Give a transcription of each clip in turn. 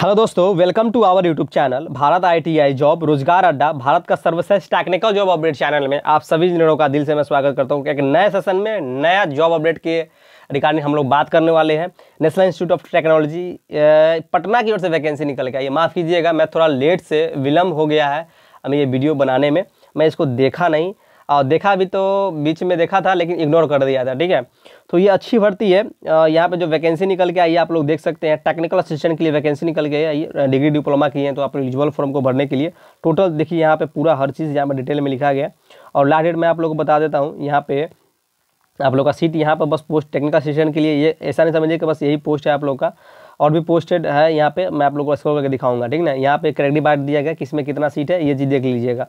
Hello दोस्तों, welcome to our YouTube channel Bharat ITI job रोजगार अड्डा, भारत का सर्वश्रेष्ठ टेक्निकल जॉब अपडेट चैनल में आप सभी इंजीनियरों का दिल से मैं स्वागत करता हूं। एक नए सेशन में नया जॉब अपडेट के रिगार्डिंग हम लोग बात करने वाले हैं। National Institute of Technology Patna की ओर से वैकेंसी निकल गया। ये माफ़ कीजिएगा, मैं थोड़ा लेट से विलम्ब हो गया है हमें ये वीडियो बनाने में। मैं इसको देखा नहीं, और देखा भी तो बीच में देखा था लेकिन इग्नोर कर दिया था। ठीक है, तो ये अच्छी भर्ती है। यहाँ पे जो वैकेंसी निकल के आई है आप लोग देख सकते हैं, टेक्निकल असिस्टेंट के लिए वैकेंसी निकल के आई है। डिग्री डिप्लोमा की है तो आप एलिजिबल फॉर्म को भरने के लिए टोटल देखिए यहाँ पे पूरा हर चीज़ यहाँ पे डिटेल में लिखा गया। और लास्ट डेट मैं आप लोग को बता देता हूँ, यहाँ पे आप लोग का सीट यहाँ पर बस पोस्ट टेक्निकल असिस्टेंट के लिए, ये ऐसा नहीं समझिए कि बस यही पोस्ट है आप लोग का, और भी पोस्टेड है यहाँ पे। मैं आप लोग को स्क्रॉल करके दिखाऊंगा, ठीक ना। यहाँ पे क्रेडिट बांट दिया गया किसमें कितना सीट है, ये चीज़ देख लीजिएगा।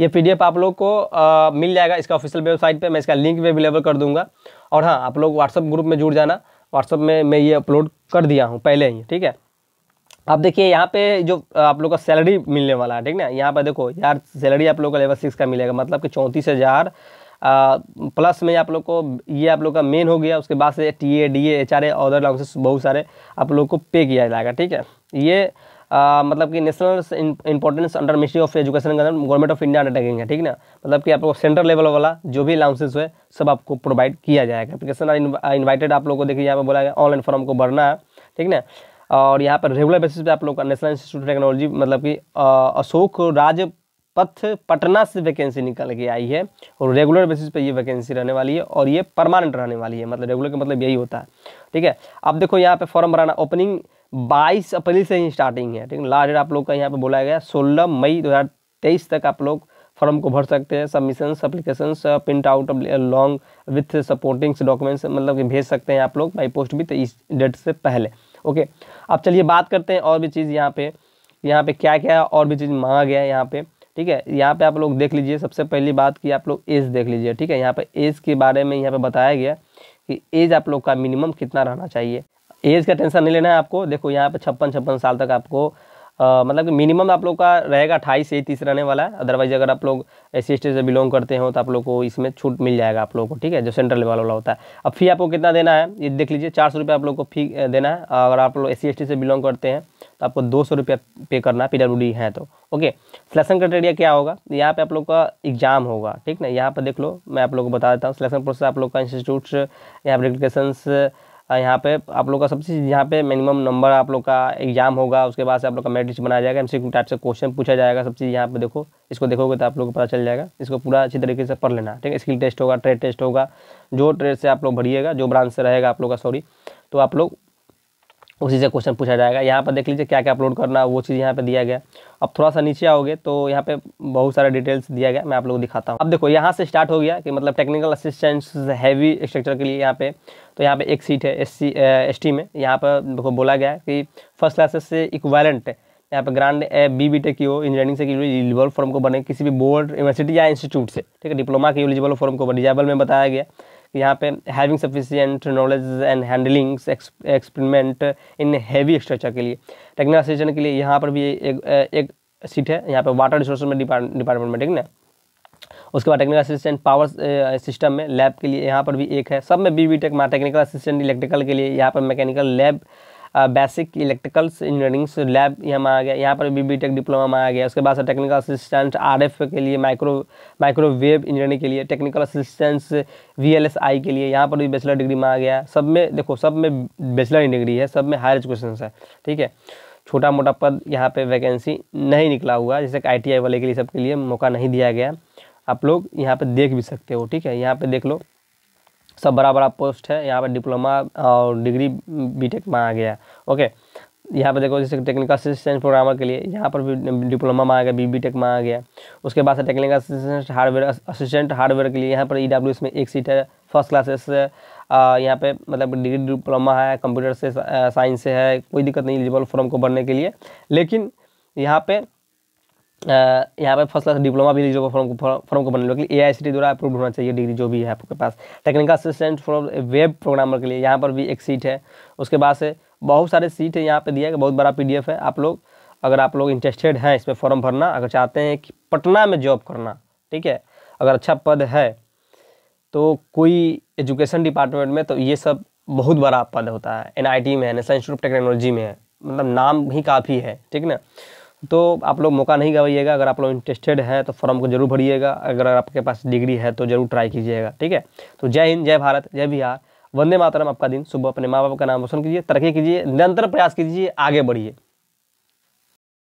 ये पीडीएफ आप लोग को मिल जाएगा इसका ऑफिशियल वेबसाइट पे। मैं इसका लिंक भी अवेलेबल कर दूंगा। और हाँ, आप लोग व्हाट्सअप ग्रुप में जुड़ जाना। व्हाट्सअप में मैं ये अपलोड कर दिया हूँ पहले ही, ठीक है। आप देखिए यहाँ पे जो आप लोग का सैलरी मिलने वाला है, ठीक ना। यहाँ पर देखो यार, सैलरी आप लोग का लेवल 6 का मिलेगा, मतलब कि 34,000 प्लस में आप लोग को, ये आप लोग का मेन हो गया। उसके बाद से TA, DA, HRA, other allowances बहुत सारे आप लोग को पे किया जाएगा, ठीक है। ये मतलब कि national importance under ministry of education के अंदर गवर्नमेंट ऑफ इंडिया अंडरटेकिंग है, ठीक ना। मतलब कि आप लोग सेंटर लेवल वाला जो भी अलाउंसेस है सब आपको प्रोवाइड किया जाएगा। एप्लीकेशन इन्वाइटेड आप लोगों को देखिए यहाँ पर बोला गया ऑनलाइन फॉर्म को भरना है, ठीक ना। और यहाँ पर रेगुलर बेसिस पे आप लोग का नेशनल इंस्टीट्यूट ऑफ टेक्नोलॉजी मतलब कि अशोक राज पथ पटना से वैकेंसी निकल के आई है। और रेगुलर बेसिस पे ये वैकेंसी रहने वाली है और ये परमानेंट रहने वाली है। मतलब रेगुलर का मतलब यही होता है, ठीक है। अब देखो यहाँ पे फॉर्म भराना, ओपनिंग 22 अप्रैल से ही स्टार्टिंग है, ठीक है। लास्ट डेट आप लोग का यहाँ पे बोला गया 16 मई 2023 तक आप लोग फॉर्म को भर सकते हैं। Submission, application, print out long with supporting documents मतलब कि भेज सकते हैं आप लोग बाई पोस्ट भी, तो इस डेट से पहले। ओके, अब चलिए बात करते हैं और भी चीज़ यहाँ पे क्या क्या और भी चीज़ मांगा गया है यहाँ पे, ठीक है। यहाँ पे आप लोग देख लीजिए। सबसे पहली बात कि आप लोग एज देख लीजिए, ठीक है। यहाँ पे एज के बारे में यहाँ पे बताया गया कि एज आप लोग का मिनिमम कितना रहना चाहिए। एज का टेंशन नहीं लेना है आपको। देखो यहाँ पे 56 साल तक आपको मतलब कि मिनिमम आप लोग का रहेगा 28 से 30 रहने वाला है। अदरवाइज अगर आप लोग SC/ST से बिलोंग करते हो तो आप लोग को इसमें छूट मिल जाएगा आप लोग को, ठीक है, जो सेंट्रल लेवल वाला होता है। अब फी आपको कितना देना है ये देख लीजिए। 400 रुपये आप लोग को फी देना है। अगर आप लोग SC/ST से बिलोंग करते हैं तो आपको 200 रुपया पे करना है, PWD है तो। ओके, सिलेक्शन क्राइटेरिया क्या होगा, यहाँ पे आप लोग का एग्जाम होगा, ठीक ना। यहाँ पर देख लो, मैं आप लोग को बता देता हूँ। सिलेक्शन प्रोसेस आप लोग का इंस्टीट्यूट, यहाँ पर एप्लीकेशंस, यहाँ पे आप लोग का सब चीज़, यहाँ पे मिनिमम नंबर आप लोग का एग्जाम होगा। उसके बाद से आप लोग का मैट्रिक्स बनाया जाएगा, MCQ टाइप से क्वेश्चन पूछा जाएगा, सब चीज़ यहाँ पे देखो। इसको देखोगे तो आप लोग को पता चल जाएगा। इसको पूरा अच्छी तरीके से पढ़ लेना, ठीक है। स्किल टेस्ट होगा, ट्रेड टेस्ट होगा, जो ट्रेड से आप लोग भरिएगा, जो ब्रांच से रहेगा आप लोग का, सॉरी, तो आप लोग उसी से क्वेश्चन पूछा जाएगा। यहाँ पर देख लीजिए क्या क्या अपलोड करना है वो चीज़ यहाँ पे दिया गया। अब थोड़ा सा नीचे आओगे तो यहाँ पे बहुत सारे डिटेल्स दिया गया, मैं आप लोग को दिखाता हूँ। अब देखो यहाँ से स्टार्ट हो गया कि मतलब टेक्निकल असिस्टेंट्स हैवी स्ट्रक्चर के लिए यहाँ पे, तो यहाँ पे एक सीट है SC/ST में। यहाँ पर देखो बोला गया कि फर्स्ट क्लासेस से इक्वेलेंट यहाँ पर ग्रांड B.Tech की हो, इंजीनियरिंग से की हो, एलिजिबल फॉर्म को बने किसी भी बोर्ड, यूनिवर्सिटी या इंस्टीट्यूट से, ठीक है। डिप्लोमा की एलिजिबल फॉर्म को एलिजिबल में बताया गया। यहाँ पे having sufficient knowledge and handlings experiment in heavy structure के लिए, टेक्निकल असिस्टेंट के लिए यहाँ पर भी एक सीट है। यहाँ पे वाटर रिसोर्स में डिपार्टमेंट में, ठीक ना। उसके बाद टेक्निकल असिस्टेंट पावर सिस्टम में लैब के लिए यहाँ पर भी एक है। सब में B.Tech में टेक्निकल असिस्टेंट इलेक्ट्रिकल के लिए यहाँ पर mechanical lab, basic electricals engineerings lab यहाँ में आ गया। यहाँ पर भी B.Tech डिप्लोमा में आ गया। उसके बाद से टेक्निकल असिस्टेंट RF के लिए, माइक्रोवेव इंजीनियरिंग के लिए, टेक्निकल असिस्टेंस VLSI के लिए यहाँ पर भी बैचलर डिग्री में आ गया। सब में देखो, सब में बैचलर डिग्री है, सब में हायर एजुकेशन है, ठीक है। छोटा मोटा पद यहाँ पर वैकेंसी नहीं निकला हुआ, जैसे कि ITI वाले के लिए, सबके लिए मौका नहीं दिया गया। आप लोग यहाँ पर देख भी सकते हो, ठीक है। यहाँ पर देख लो, सब बड़ा पोस्ट है। यहाँ पर डिप्लोमा और डिग्री B.Tech में आ गया। ओके, यहाँ पर देखो जैसे टेक्निकल असिस्टेंट प्रोग्रामर के लिए यहाँ पर भी डिप्लोमा में आ गया, B.Tech में आ गया। उसके बाद से टेक्निकल असिस्टेंट हार्डवेयर के लिए यहाँ पर EWS में एक सीट है। फर्स्ट क्लासेस यहाँ पे मतलब डिग्री डिप्लोमा है, कंप्यूटर से साइंस से है, कोई दिक्कत नहीं एलिजिबल फॉर्म को भरने के लिए। लेकिन यहाँ पे फर्स्ट क्लास डिप्लोमा भी एलिजिबल फॉर्म को बनने के लिए AICTE द्वारा अप्रूव होना चाहिए डिग्री जो भी है आपके पास। Technical assistant for web programmer के लिए यहाँ पर भी एक सीट है। उसके बाद से बहुत सारे सीट है यहाँ पे दिया गया, बहुत बड़ा PDF है। आप लोग अगर आप लोग इंटरेस्टेड हैं इस पर फॉर्म भरना, अगर चाहते हैं कि पटना में जॉब करना, ठीक है, अगर अच्छा पद है तो कोई एजुकेशन डिपार्टमेंट में, तो ये सब बहुत बड़ा पद होता है। NIT में है, नेशनल इंस्टीट्यूट ऑफ टेक्नोलॉजी में है, मतलब नाम ही काफ़ी है, ठीक ना। तो आप लोग मौका नहीं गवाइएगा, अगर आप लोग इंटरेस्टेड हैं तो फॉर्म को जरूर भरिएगा, अगर आपके पास डिग्री है तो जरूर ट्राई कीजिएगा, ठीक है। तो जय हिंद, जय भारत, जय बिहार, वंदे मातरम। आपका दिन शुभ, अपने माँ बाप का नाम रोशन कीजिए, तरक्की कीजिए, निरंतर प्रयास कीजिए, आगे बढ़िए।